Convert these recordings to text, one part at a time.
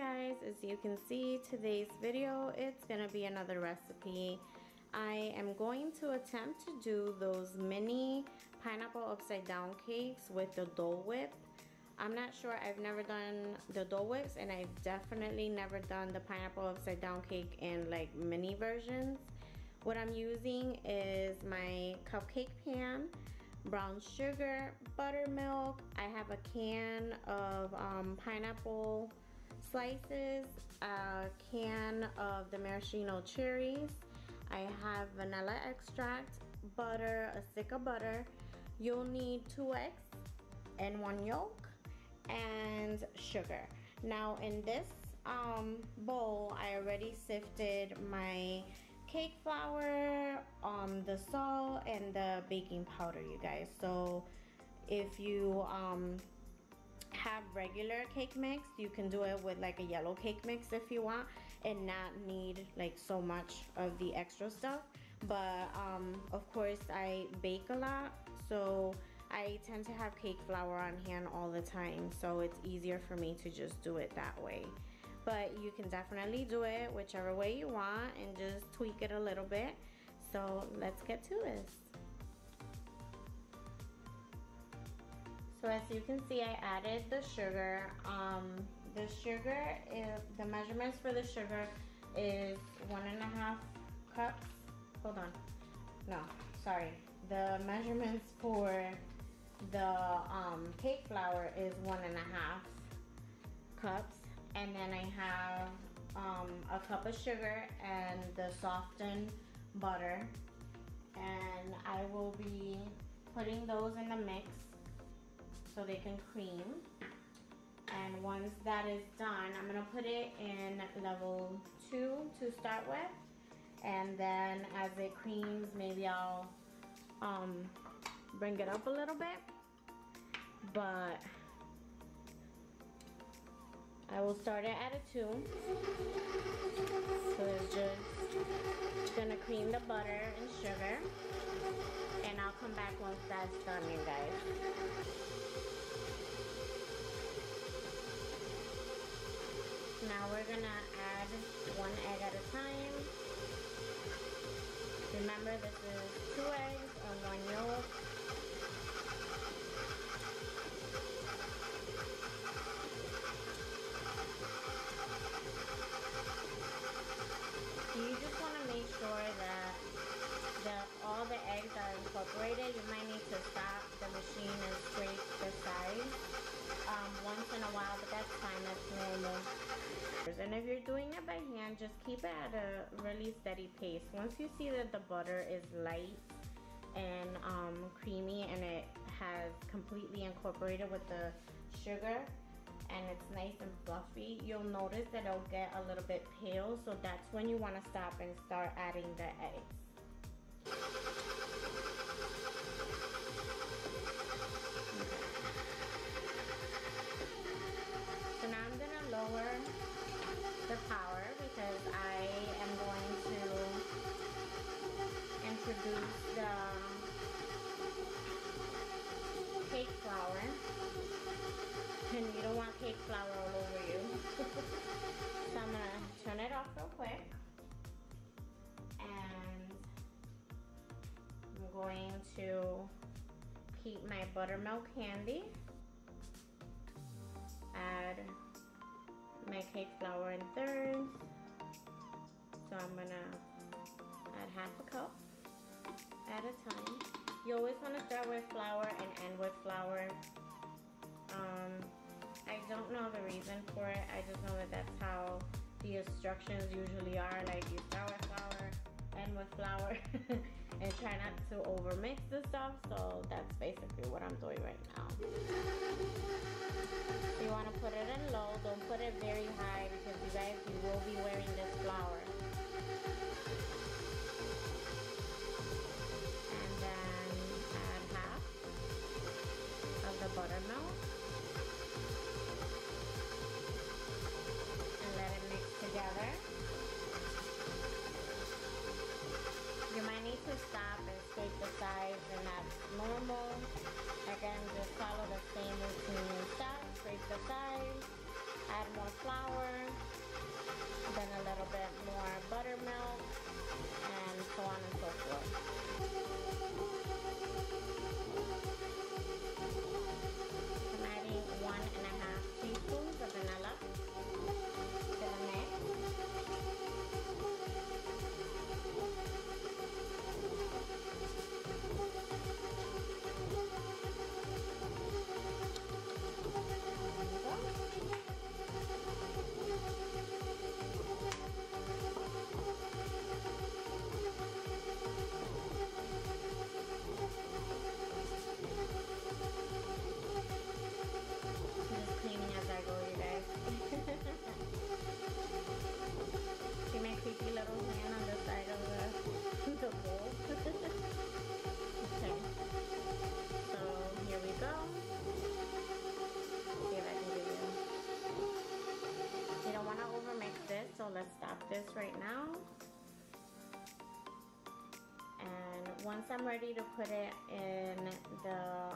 guys, as you can see, today's video, it's gonna be another recipe. I am going to attempt to do those mini pineapple upside down cakes with the Dole Whip. I'm not sure, I've never done the Dole Whips, and I've definitely never done the pineapple upside down cake in like mini versions. What I'm using is my cupcake pan, brown sugar, buttermilk. I have a can of pineapple slices, a can of the maraschino cherries. I have vanilla extract, butter, a stick of butter. You'll need 2 eggs and 1 yolk and sugar. Now in this bowl, I already sifted my cake flour, the salt, and the baking powder, you guys. So if you have regular cake mix, you can do it with like a yellow cake mix if you want and not need like so much of the extra stuff. But of course I bake a lot, so I tend to have cake flour on hand all the time, so it's easier for me to just do it that way. But you can definitely do it whichever way you want and just tweak it a little bit. So let's get to this. So as you can see, I added the sugar. The measurements for the sugar is 1.5 cups. Hold on. No, sorry. The measurements for the cake flour is 1.5 cups. And then I have a cup of sugar and the softened butter, and I will be putting those in the mix so they can cream. And once that is done, I'm gonna put it in level 2 to start with, and then as it creams, maybe I'll bring it up a little bit, but I will start it at a 2. So it's just gonna cream the butter and sugar, and I'll come back once that's done, you guys. Now we're gonna add 1 egg at a time. Remember, this is 2 eggs and 1 yolk. You just want to make sure that all the eggs are incorporated. You might need to stop the machine and scrape the sides once in a while, but that's fine, that's normal. And if you're doing it by hand, just keep it at a really steady pace. Once you see that the butter is light and creamy and it has completely incorporated with the sugar, and it's nice and fluffy, you'll notice that it'll get a little bit pale, so that's when you want to stop and start adding the eggs. Okay. So now I'm going to lower the power because I am going to introduce the cake flour. And you don't want cake flour all over you. So I'm gonna turn it off real quick. And I'm going to heat my buttermilk candy. Add my cake flour in thirds. So I'm gonna add half a cup at a time. You always wanna start with flour and end with flour. I don't know the reason for it, I just know that that's how the instructions usually are. Like, you start with flour, end with flour, and try not to overmix the stuff. So that's basically what I'm doing right now. You want to put it in low, don't put it very high, because you guys, you will be wearing this flour. And then add half of the buttermilk. Together. You might need to stop and scrape the sides, and that's normal. Again, just follow the same routine. bit more flour, then a little bit more buttermilk, and so on and so forth. I'm adding 1.5 teaspoons of vanilla to the mix. Creepy little hand on the side of the bowl. Okay, so here we go. See if I can do it. You don't want to overmix this, so let's stop this right now. And once I'm ready to put it in the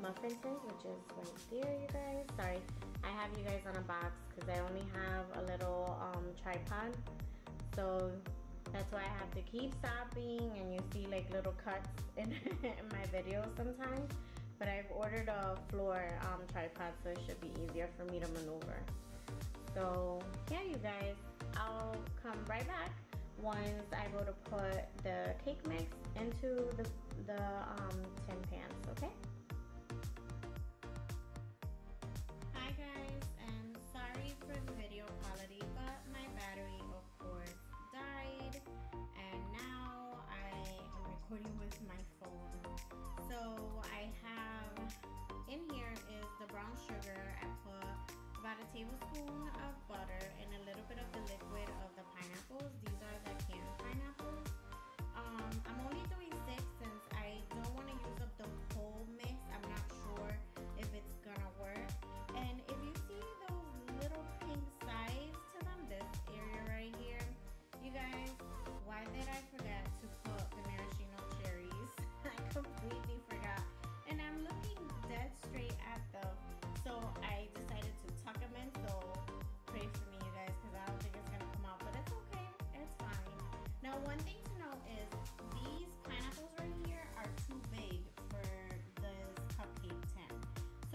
muffin tin, which is right there, you guys. Sorry, I have you guys on a box because I only have a little tripod. So that's why I have to keep stopping, and you see like little cuts in my videos sometimes. But I've ordered a floor tripod, so it should be easier for me to maneuver. So yeah, you guys, I'll come right back once I go to put the cake mix into the tin pans, okay? Hi guys, and sorry for the video quality, but my battery of course died, and now I am recording with my phone. So I have in here is the brown sugar. I put about a tablespoon of butter and a little bit of the liquid of the pineapples. These are the canned pineapples. I'm only doing 6 since I don't want to use up the whole mix. I'm not sure if it's gonna work. And if you see those little pink sides to them, this area right here, you guys, why did I forget to put the maraschino cherries? I completely forgot. And I'm looking dead straight at the. So I decided to tuck them in, so pray for me, you guys, because I don't think it's going to come out, but it's okay, it's fine. Now, one thing to note is these pineapples right here are too big for this cupcake tin.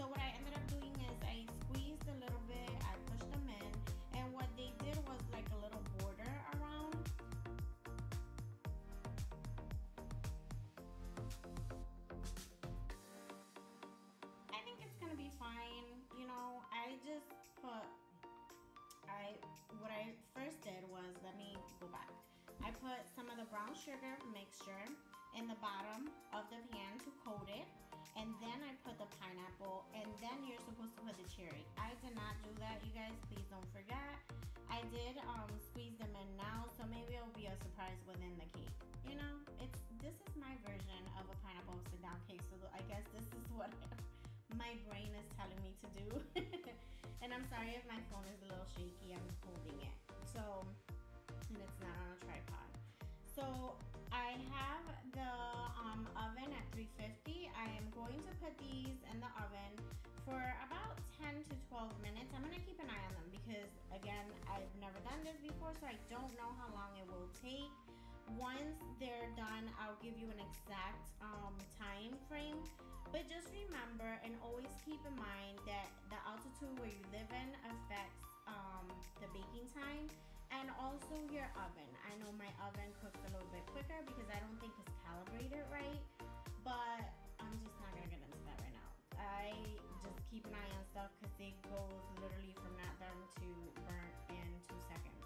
So what I ended up doing is I squeezed a little bit, I pushed them in, and what they did was like a little border around. I think it's gonna be fine, you know. I just put, what I first did was, let me go back. I put some of the brown sugar mixture in the bottom of the pan to coat it, and then I put the pineapple, and then you're supposed to put the cherry. I did not do that, you guys, please don't forget. I did squeeze them in now, so maybe it'll be a surprise within the cake. You know, this is my version of a pineapple upside down cake, so I guess this is what my brain is telling me to do. And I'm sorry if my phone is a little shaky, I'm holding it, so, and it's not on a tripod. So I have the oven at 350. I am going to put these in the oven for about 10 to 12 minutes. I'm going to keep an eye on them because, again, I've never done this before, so I don't know how long it will take. Once they're done, I'll give you an exact time frame. But just remember and always keep in mind that the altitude where you live in affects the baking time, and also your oven. I know my oven cooks a little bit quicker because I don't think it's calibrated right, but I'm just not gonna get into that right now. I just keep an eye on stuff because they go literally from not done to burnt in 2 seconds.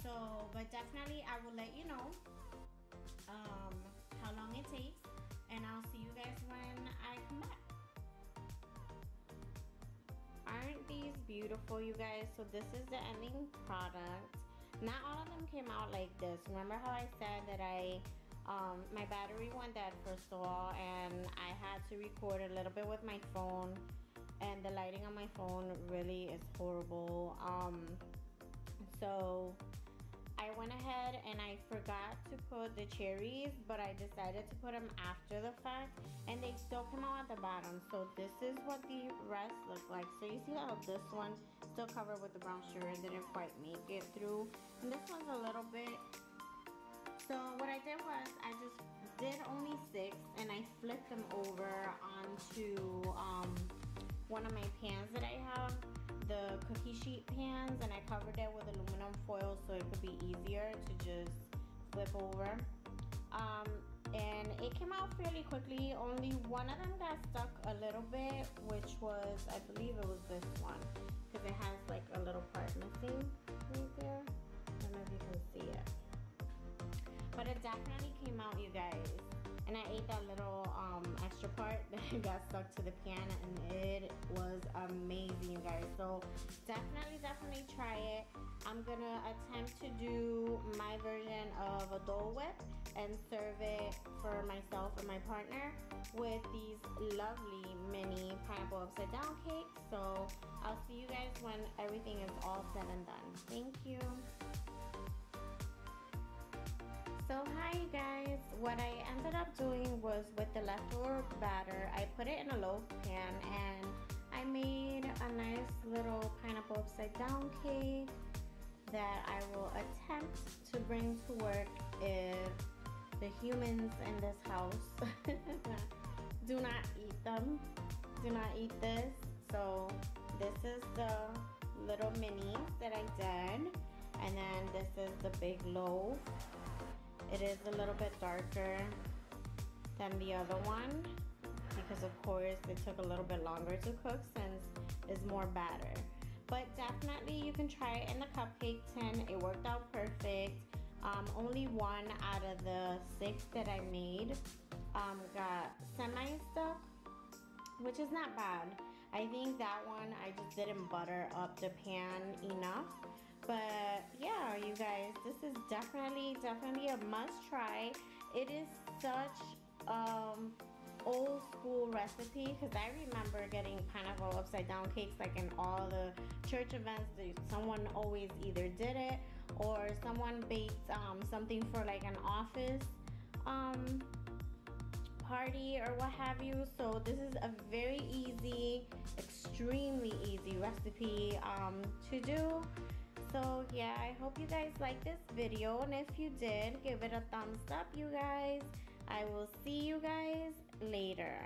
So, but definitely I will let you know how long it takes, and I'll see you guys when I come back. Aren't these beautiful, you guys? So this is the ending product. Not all of them came out like this. Remember how I said that my battery went dead first of all, and I had to record a little bit with my phone, and the lighting on my phone really is horrible. So I went ahead and I forgot to put the cherries, but I decided to put them after the fact, and they still come out at the bottom. So this is what the rest look like. So you see how this one still covered with the brown sugar, didn't quite make it through, and this one's a little bit. So what I did was I just did only 6, and I flipped them over onto one of my pans that I have, the cookie sheet pans, and I covered it with aluminum foil so it could be easier to just flip over. And it came out fairly quickly. Only one of them got stuck a little bit, which was, I believe it was this one, because it has like a little part missing right there. I don't know if you can see it, but it definitely came out, you guys. And I ate that little extra part that got stuck to the pan, and it was amazing, you guys. So definitely try it. I'm gonna attempt to do my version of a Dole Whip and serve it for myself and my partner with these lovely mini pineapple upside down cakes. So I'll see you guys when everything is all said and done. Thank you. So hi you guys, what I ended up doing was with the leftover batter, I put it in a loaf pan and I made a nice little pineapple upside down cake that I will attempt to bring to work if the humans in this house do not eat them. Do not eat this. So this is the little minis that I did, and then this is the big loaf. It is a little bit darker than the other one because of course it took a little bit longer to cook since it's more batter. But definitely you can try it in the cupcake tin. It worked out perfect. Only one out of the 6 that I made got semi-stuck, which is not bad. I think that one I just didn't butter up the pan enough. But yeah, you guys, this is definitely a must try. It is such old school recipe, because I remember getting pineapple upside down cakes like in all the church events. Someone always either did it or someone baked something for like an office party or what have you. So this is a very easy, extremely easy recipe to do. So yeah, I hope you guys liked this video, and if you did, give it a thumbs up, you guys. I will see you guys later.